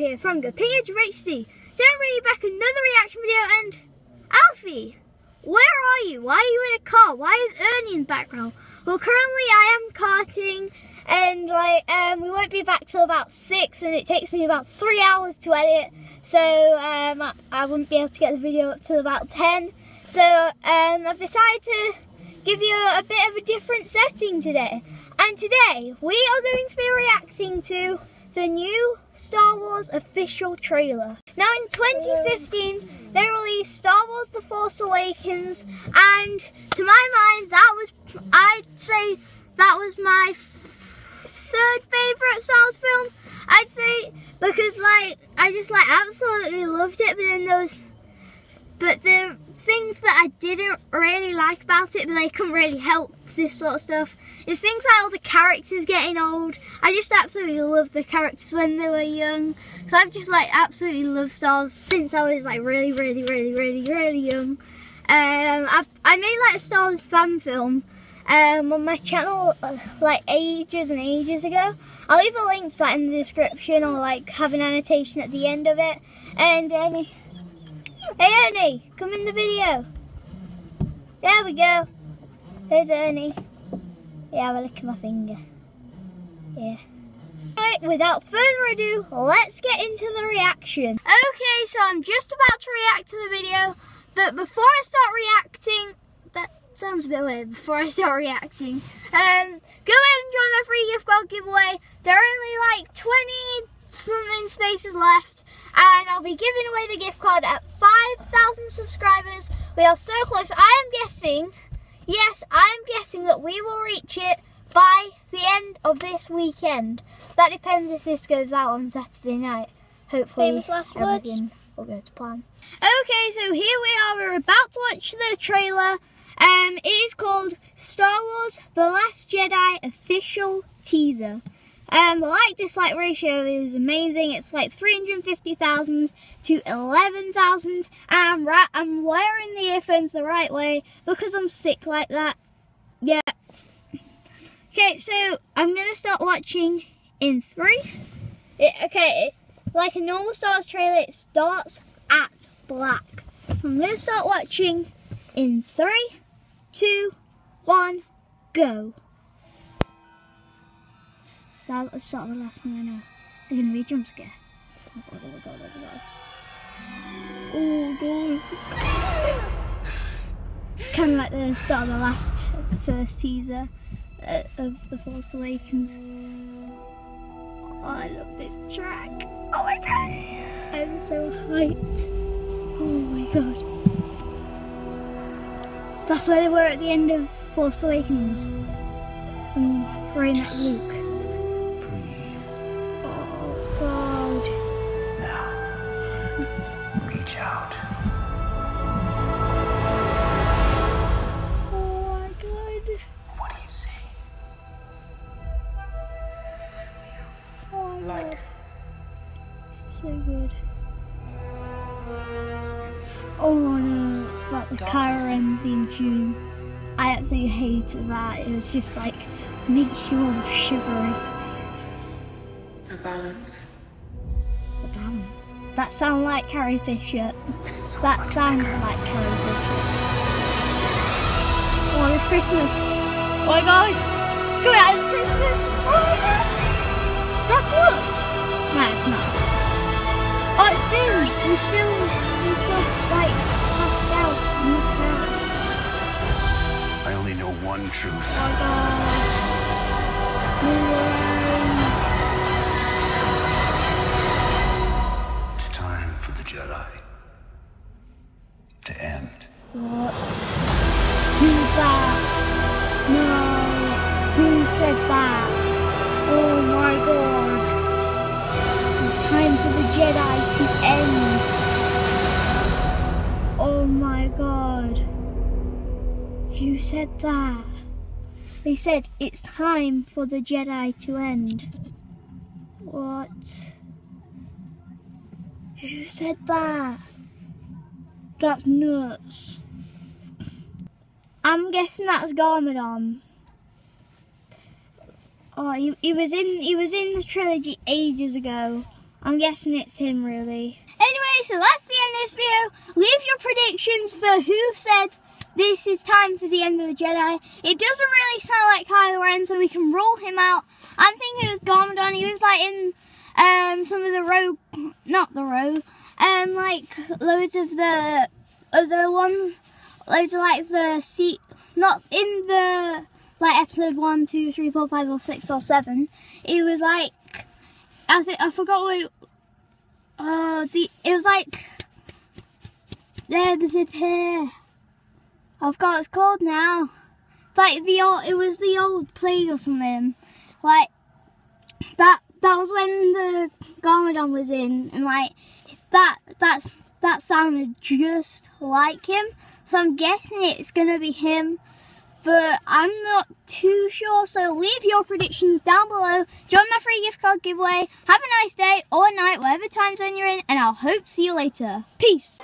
here from GPHC. So I'm bringing back another reaction video, and Alfie, where are you? Why are you in a car? Why is Ernie in the background? Well, currently I am karting, and we won't be back till about 6, and it takes me about 3 hours to edit, so I wouldn't be able to get the video up till about 10. So I've decided to give you a bit of a different setting today. And today we are going to be reacting to the new Star Wars official trailer. Now in 2015 they released Star Wars The Force Awakens, and to my mind that was, I'd say that was my third favourite Star Wars film, I'd say, because I just absolutely loved it, but then there was the things that I didn't really like about it, but they couldn't really help this sort of stuff, is things like all the characters getting old. I just absolutely loved the characters when they were young, because I've just absolutely loved Star Wars since I was really young. I made a Star Wars fan film on my channel ages and ages ago. I'll leave a link to that in the description, or have an annotation at the end of it. And hey Ernie, come in the video. There we go. There's Ernie. Yeah, I'm licking my finger. Yeah. Alright, without further ado, let's get into the reaction. Okay, so I'm just about to react to the video, but before I start reacting, that sounds a bit weird, before I start reacting, go ahead and join my free gift card giveaway. There are only 20-something spaces left, and I'll be giving away the gift card at 5,000 subscribers. We are so close. I am guessing, yes, I am guessing that we will reach it by the end of this weekend. That depends if this goes out on Saturday night. Hopefully, famous last words will go to plan. Okay, so here we are. We're about to watch the trailer. It is called Star Wars The Last Jedi Official Teaser. The like-dislike ratio is amazing. It's 350,000 to 11,000. And I'm wearing the earphones the right way because I'm sick like that. Yeah. Okay, so I'm going to start watching in 3. Like a normal Star Wars trailer, it starts at black. So I'm going to start watching in 3, 2, 1, go. Let's start with the last one I know. Is it going to be a jump scare? Oh god, oh god, oh god. Oh god. It's kind of like the start of the first teaser of The Force Awakens. Oh, I love this track. Oh my god. I'm so hyped. Oh my god. That's where they were at the end of Force Awakens. And we're in that Luke. Out. Oh my god. What do you see? Oh light. God. This is so good. Oh no, it's like the Kylo Ren theme tune. I absolutely hate that. It was just makes you all shivery. The balance. The balance. That sounded like Carrie Fisher. So that sounded like Carrie Fisher. Oh, it's Christmas. Oh my god. It's coming out, it's Christmas. Oh my god. Is that blood? No, it's not. Oh, it's been. He's still passed out. I only know one truth. Oh god. Who said that? They said it's time for the Jedi to end. What? Who said that? That's nuts. I'm guessing that was Garmadon. Oh, he was in the trilogy ages ago. I'm guessing it's him, really. Anyway, so that's the end of this video. Leave your predictions for who said this is time for the end of the Jedi. It doesn't really sound like Kylo Ren, so we can rule him out. I'm thinking it was Garmadon. He was like in some of the rogue, not the rogue, like loads of the other ones, loads of like the seat, not in the like episode 1, 2, 3, 4, 5, or 6, or 7. It was like, I forgot what it, it was like, I forgot what it's called now. It's like the old, it was the old plague or something. Like, that was when the Garmadon was in, and like, that sounded just like him. So I'm guessing it's gonna be him, but I'm not too sure, so leave your predictions down below. Join my free gift card giveaway. Have a nice day or night, whatever time zone you're in, and I'll hope see you later. Peace.